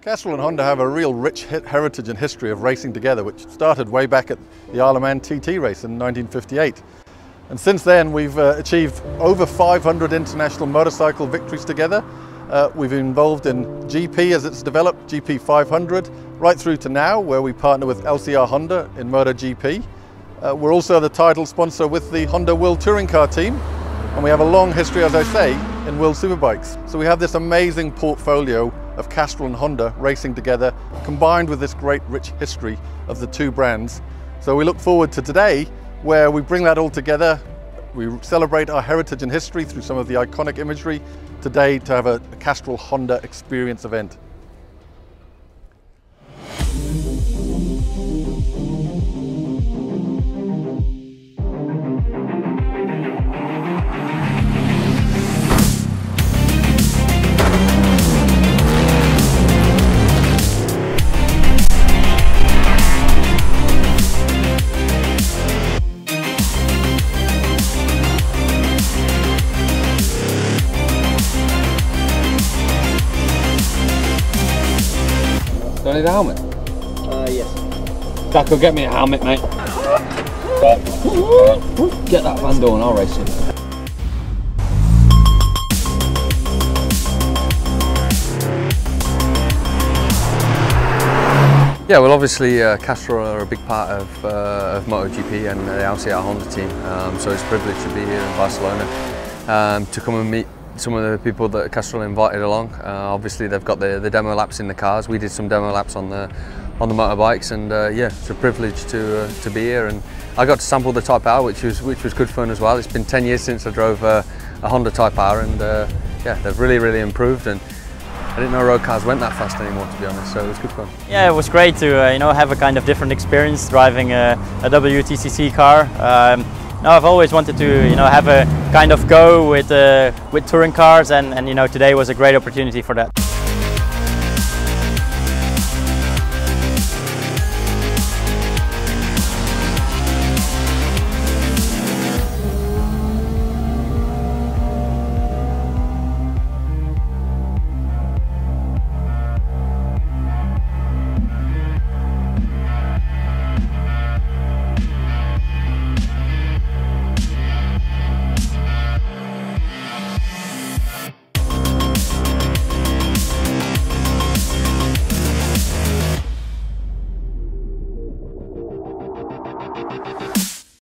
Castrol and Honda have a real rich heritage and history of racing together, which started way back at the Isle of Man TT race in 1958. And since then we've achieved over 500 international motorcycle victories together. We've been involved in GP as it's developed, GP 500, right through to now where we partner with LCR Honda in MotoGP. We're also the title sponsor with the Honda World Touring Car team, and we have a long history, as I say, in World Superbikes. So we have this amazing portfolio of Castrol and Honda racing together, combined with this great rich history of the two brands. So we look forward to today where we bring that all together. We celebrate our heritage and history through some of the iconic imagery, today to have a Castrol Honda experience event. Do I need a helmet? Yes. Daco, get me a helmet, mate. Get that van door and I'll race it. Yeah, well obviously Castrol are a big part of MotoGP and the LCR Honda team, so it's a privilege to be here in Barcelona to come and meet some of the people that Castrol invited along. Obviously they've got the demo laps in the cars. We did some demo laps on the motorbikes, and yeah, it's a privilege to be here. And I got to sample the Type R, which was good fun as well. It's been 10 years since I drove a Honda Type R, and yeah, they've really improved. And I didn't know road cars went that fast anymore, to be honest. So it was good fun. Yeah, it was great to you know, have a kind of different experience driving a WTCC car. No, I've always wanted to, you know, have a kind of go with touring cars, and you know, today was a great opportunity for that.